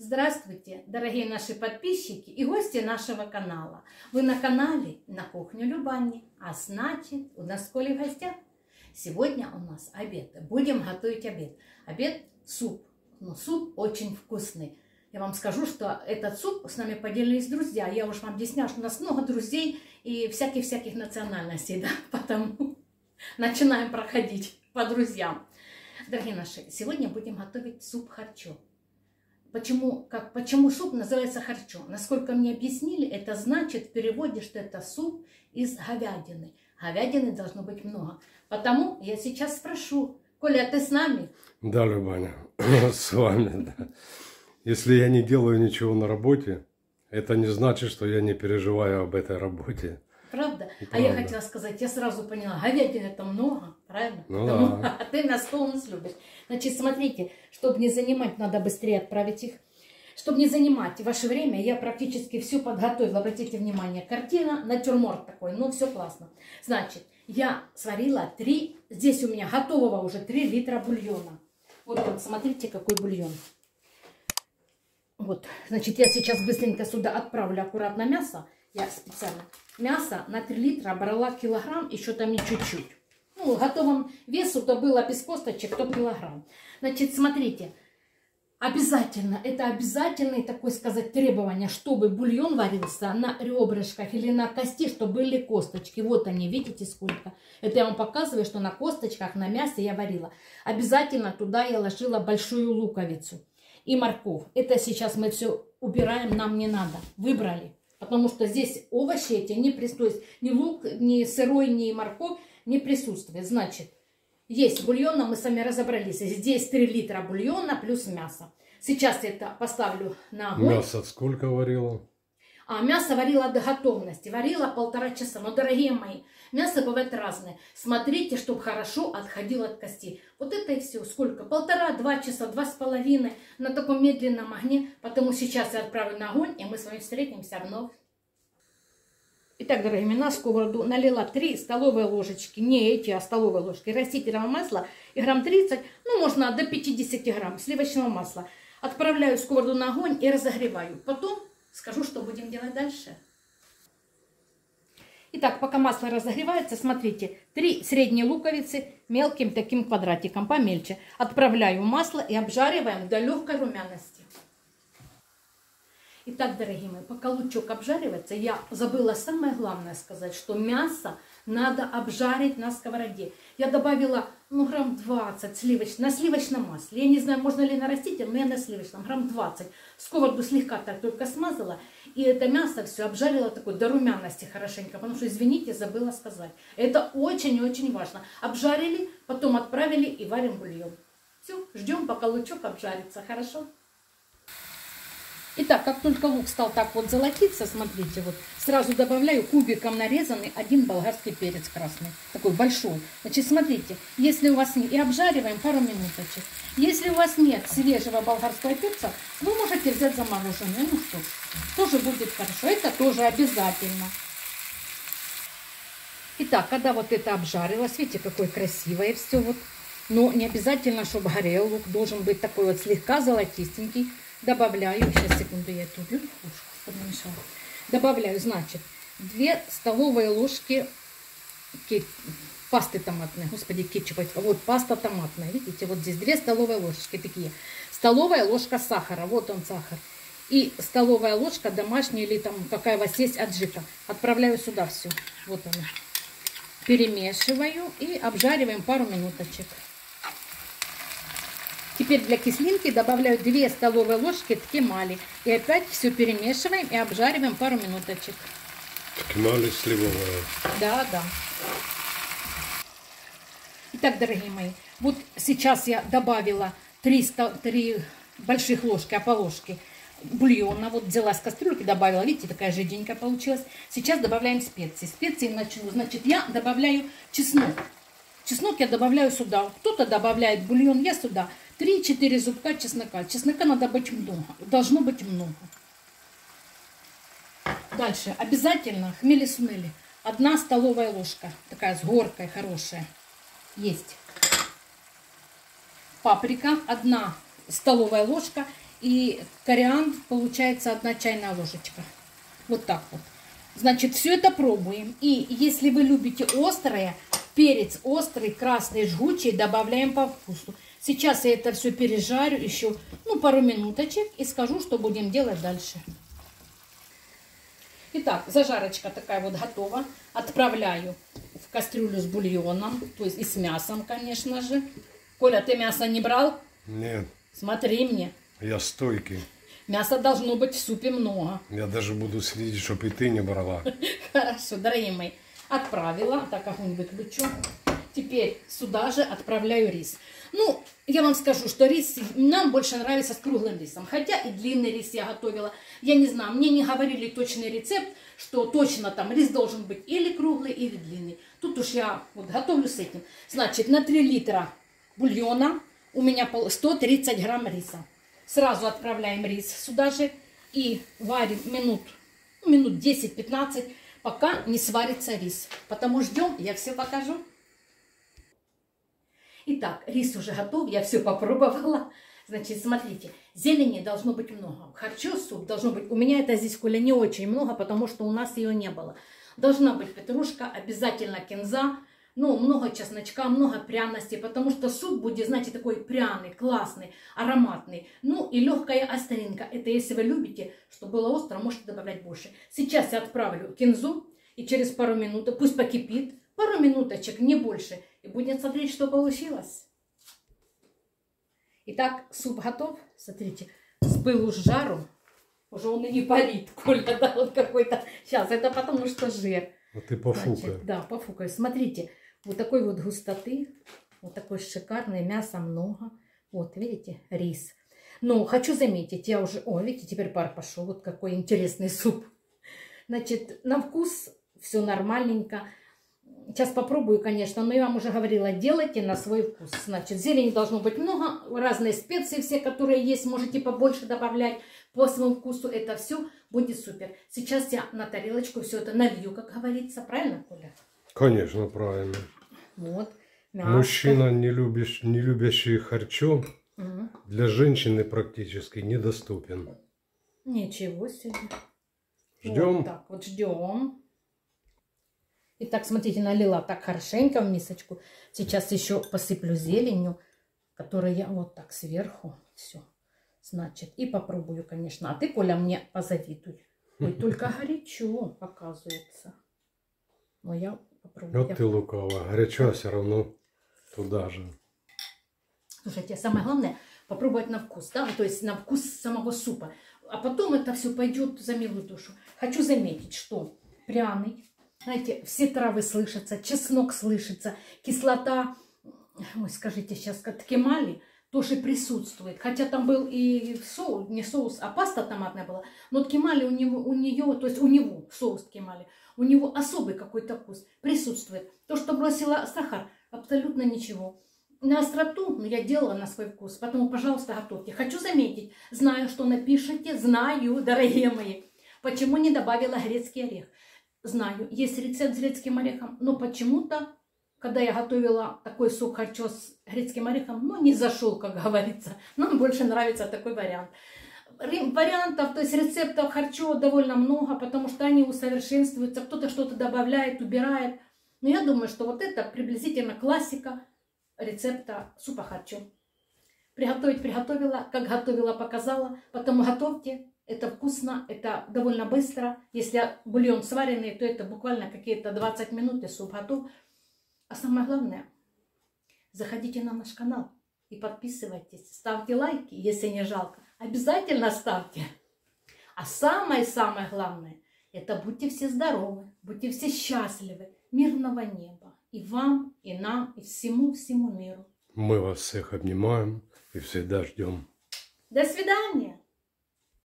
Здравствуйте, дорогие наши подписчики и гости нашего канала. Вы на канале на кухню Любани, а значит у нас в школе в гостях. Сегодня у нас обед. Будем готовить обед. Обед суп. Но суп очень вкусный. Я вам скажу, что этот суп с нами поделились друзья. Я уж вам объясняю, что у нас много друзей и всяких национальностей, да, потому начинаем проходить по друзьям. Дорогие наши, сегодня будем готовить суп харчо. Почему суп называется харчо? Насколько мне объяснили, это значит в переводе, что это суп из говядины. Говядины должно быть много. Потому я сейчас спрошу, Коля, ты с нами? Да, Любаня, с вами. Да. Если я не делаю ничего на работе, это не значит, что я не переживаю об этой работе. Правда? Правда. А я хотела сказать, я сразу поняла, говядины там много, правильно? Ну, потому, да. А ты нас полностью любишь. Значит, смотрите, чтобы не занимать, надо быстрее отправить их. Чтобы не занимать ваше время, я практически все подготовила. Обратите внимание, картина, натюрморт такой, ну все классно. Значит, я сварила здесь у меня готового уже 3 литра бульона. Вот, смотрите, какой бульон. Вот, значит, я сейчас быстренько сюда отправлю аккуратно мясо. Я специально мясо на 3 литра брала килограмм, еще там и чуть-чуть. Ну, готовым весу то было без косточек, то килограмм. Значит, смотрите, обязательно, это обязательное, такое сказать, требование, чтобы бульон варился на ребрышках или на кости, чтобы были косточки. Вот они, видите, сколько. Это я вам показываю, что на косточках, на мясе я варила. Обязательно туда я ложила большую луковицу и морковь. Это сейчас мы все убираем, нам не надо. Выбрали. Потому что здесь овощи эти не присутствуют, ни лук, ни сырой, ни морковь не присутствует. Значит, есть бульон, мы с вами разобрались. Здесь 3 литра бульона плюс мясо. Сейчас это поставлю на огонь. Мясо сколько варила? А мясо варила до готовности. Варила 1,5 часа. Но, дорогие мои, мясо бывает разное. Смотрите, чтобы хорошо отходило от костей. Вот это и все. Сколько? 1,5-2 часа, 2,5 на таком медленном огне. Потому сейчас я отправлю на огонь, и мы с вами встретимся вновь. Итак, дорогие мои, на сковороду налила 3 столовые ложечки, не эти, а столовые ложки, растительного масла и грамм 30, ну можно до 50 грамм сливочного масла. Отправляю сковороду на огонь и разогреваю. Потом скажу, что будем делать дальше. Итак, пока масло разогревается, смотрите, 3 средние луковицы мелким таким квадратиком, помельче. Отправляю масло и обжариваем до легкой румяности. Итак, дорогие мои, пока лучок обжаривается, я забыла самое главное сказать, что мясо надо обжарить на сковороде. Я добавила, ну, грамм 20 на сливочном масле. Я не знаю, можно ли на растительном, но я на сливочном. Грамм 20. Сковороду слегка так только смазала. И это мясо все обжарила такой до румяности хорошенько. Потому что, извините, забыла сказать. Это очень-очень важно. Обжарили, потом отправили и варим бульон. Все, ждем, пока лучок обжарится. Хорошо? Итак, как только лук стал так вот золотиться, смотрите, вот сразу добавляю кубиком нарезанный 1 болгарский перец красный, такой большой. Значит, смотрите, если у вас нет, и обжариваем пару минуточек. Если у вас нет свежего болгарского перца, вы можете взять замороженный, ну что ж, тоже будет хорошо, это тоже обязательно. Итак, когда вот это обжарилось, видите, какое красивое все вот, но не обязательно, чтобы горел лук, должен быть такой вот слегка золотистенький. Добавляю, сейчас, секунду, я эту ложку подмешала. Добавляю, значит, 2 столовые ложки пасты томатной, господи, кетчупа, вот паста томатная, видите, вот здесь 2 столовые ложечки такие. Столовая ложка сахара, вот он сахар. И столовая ложка домашняя или там какая у вас есть аджика. Отправляю сюда все, вот она. Перемешиваю и обжариваем пару минуточек. Теперь для кислинки добавляю 2 столовые ложки ткемали. И опять все перемешиваем и обжариваем пару минуточек. Ткемали сливовая. Да, да. Итак, дорогие мои, вот сейчас я добавила 3 больших ложки, ополошки бульона. Вот взяла с кастрюльки, добавила. Видите, такая жиденькая получилась. Сейчас добавляем специи. Специи начну. Значит, я добавляю чеснок. Чеснок я добавляю сюда. Кто-то добавляет бульон, я сюда. 3-4 зубка чеснока. Чеснока надо быть много. Должно быть много. Дальше. Обязательно хмели-сунели. 1 столовая ложка. Такая с горкой хорошая. Есть. Паприка. 1 столовая ложка. и кориандр, получается 1 чайная ложечка. Вот так вот. Значит, все это пробуем. И если вы любите острое, перец острый, красный, жгучий, добавляем по вкусу. Сейчас я это все пережарю еще, ну, пару минуточек, и скажу, что будем делать дальше. Итак, зажарочка такая вот готова. Отправляю в кастрюлю с бульоном, то есть и с мясом, конечно же. Коля, ты мясо не брал? Нет. Смотри мне. Я стойкий. Мяса должно быть в супе много. Я даже буду следить, чтобы и ты не брала. Хорошо, дорогие мои. Отправила, так огонь выключу. Теперь сюда же отправляю рис. Ну, я вам скажу, что рис нам больше нравится с круглым рисом. Хотя и длинный рис я готовила. Я не знаю, мне не говорили точный рецепт, что точно там рис должен быть или круглый, или длинный. Тут уж я вот готовлю с этим. Значит, на 3 литра бульона у меня 130 грамм риса. Сразу отправляем рис сюда же и варим минут 10-15, пока не сварится рис. Потому ждем, я все покажу. Итак, рис уже готов, я все попробовала. Значит, смотрите, зелени должно быть много. Харчо суп должно быть, у меня это здесь, Коля, не очень много, потому что у нас ее не было. Должна быть петрушка, обязательно кинза. Ну, много чесночка, много пряностей, потому что суп будет, знаете, такой пряный, классный, ароматный. Ну, и легкая остринка. Это если вы любите, что было остро, можете добавлять больше. Сейчас я отправлю кинзу, и через пару минут, пусть покипит, пару минуточек, не больше, и будем смотреть, что получилось. Итак, суп готов. Смотрите, с пылу с жару. Уже он и не парит, Коля, да, вот какой-то. Сейчас, это потому что жир. Вот ты пофукай. Значит, да, пофукай. Смотрите. Вот такой вот густоты, вот такой шикарный, мяса много. Вот, видите, рис. Но хочу заметить, я уже... О, видите, теперь пар пошел, вот какой интересный суп. Значит, на вкус все нормальненько. Сейчас попробую, конечно, но я вам уже говорила, делайте на свой вкус. Значит, зелени должно быть много, разные специи все, которые есть, можете побольше добавлять по своему вкусу. Это все будет супер. Сейчас я на тарелочку все это налью, как говорится. Правильно, Коля? Конечно, правильно. Вот, мужчина, не любящий харчо, для женщины практически недоступен. Ничего себе. Ждем. Вот так вот ждем. Итак, смотрите, налила так хорошенько в мисочку. Сейчас еще посыплю зеленью, которую я вот так сверху. Все. Значит, и попробую, конечно. А ты, Коля, мне позавидуй. Ой, только горячо, оказывается. Но я... Вот ты лукава, горячо все равно туда же. Слушайте, самое главное попробовать на вкус, да, то есть на вкус самого супа. А потом это все пойдет за милую душу. Хочу заметить, что пряный, знаете, все травы слышатся, чеснок слышится, кислота, ой, скажите сейчас, ткемали тоже присутствует. Хотя там был и соус, не соус, а паста томатная была. Но ткемали у него особый какой-то вкус присутствует. То, что бросила сахар, абсолютно ничего. На остроту я делала на свой вкус, поэтому, пожалуйста, готовьте. Хочу заметить, знаю, что напишите, знаю, дорогие мои, почему не добавила грецкий орех. Знаю, есть рецепт с грецким орехом, но почему-то, когда я готовила такой суп харчо с грецким орехом, ну, не зашел, как говорится. Нам больше нравится такой вариант. Вариантов, то есть рецептов харчо довольно много, потому что они усовершенствуются. Кто-то что-то добавляет, убирает. Но я думаю, что вот это приблизительно классика рецепта супа харчо. Приготовить приготовила, как готовила показала. Поэтому готовьте. Это вкусно, это довольно быстро. Если бульон сваренный, то это буквально какие-то 20 минут и суп готов. А самое главное, заходите на наш канал и подписывайтесь. Ставьте лайки, если не жалко. Обязательно ставьте. А самое-самое главное, это будьте все здоровы, будьте все счастливы. Мирного неба. И вам, и нам, и всему-всему миру. Мы вас всех обнимаем и всегда ждем. До свидания.